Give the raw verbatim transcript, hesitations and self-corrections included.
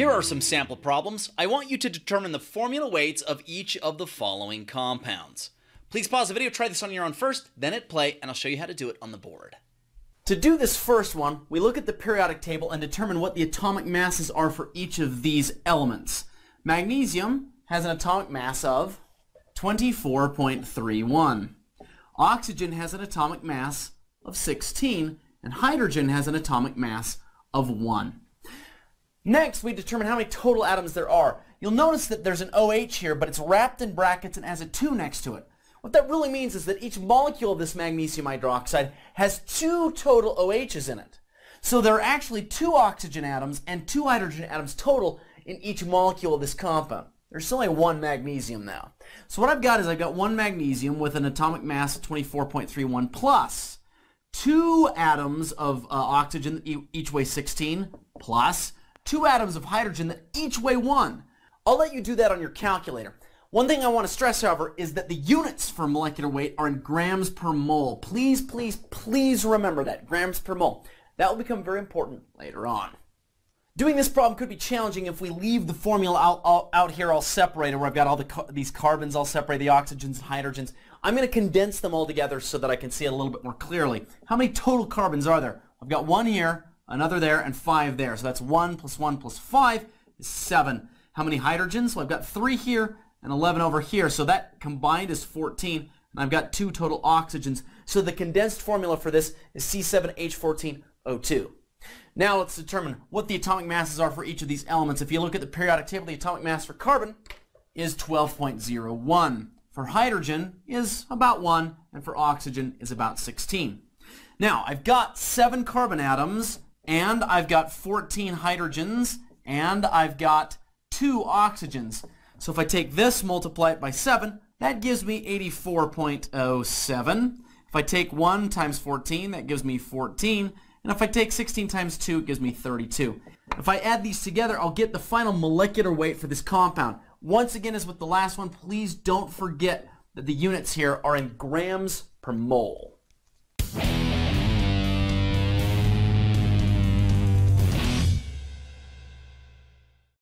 Here are some sample problems. I want you to determine the formula weights of each of the following compounds. Please pause the video, try this on your own first, then hit play, and I'll show you how to do it on the board. To do this first one, we look at the periodic table and determine what the atomic masses are for each of these elements. Magnesium has an atomic mass of twenty-four point three one. Oxygen has an atomic mass of sixteen, and hydrogen has an atomic mass of one. Next, we determine how many total atoms there are. You'll notice that there's an O H here, but it's wrapped in brackets and has a two next to it. What that really means is that each molecule of this magnesium hydroxide has two total O H's in it. So there are actually two oxygen atoms and two hydrogen atoms total in each molecule of this compound. There's only one magnesium now. So what I've got is I've got one magnesium with an atomic mass of twenty-four point three one plus two atoms of uh, oxygen that each weigh sixteen plus two atoms of hydrogen that each weigh one. I'll let you do that on your calculator. One thing I want to stress, however, is that the units for molecular weight are in grams per mole. Please, please, please remember that, grams per mole. That will become very important later on. Doing this problem could be challenging if we leave the formula out, out, out here all separated, where I've got all the ca these carbons all separated, the oxygens and hydrogens. I'm going to condense them all together so that I can see it a little bit more clearly. How many total carbons are there? I've got one here, another there, and five there. So that's one plus one plus five is seven. How many hydrogens? Well, I've got three here and eleven over here. So that combined is fourteen, and I've got two total oxygens. So the condensed formula for this is C seven H fourteen O two. Now let's determine what the atomic masses are for each of these elements. If you look at the periodic table, the atomic mass for carbon is twelve point zero one. For hydrogen is about one, and for oxygen is about sixteen. Now, I've got seven carbon atoms, and I've got fourteen hydrogens, and I've got two oxygens. So if I take this, multiply it by seven, that gives me eighty-four point zero seven. If I take one times fourteen, that gives me fourteen. And if I take sixteen times two, it gives me thirty-two. If I add these together, I'll get the final molecular weight for this compound. Once again, as with the last one, please don't forget that the units here are in grams per mole.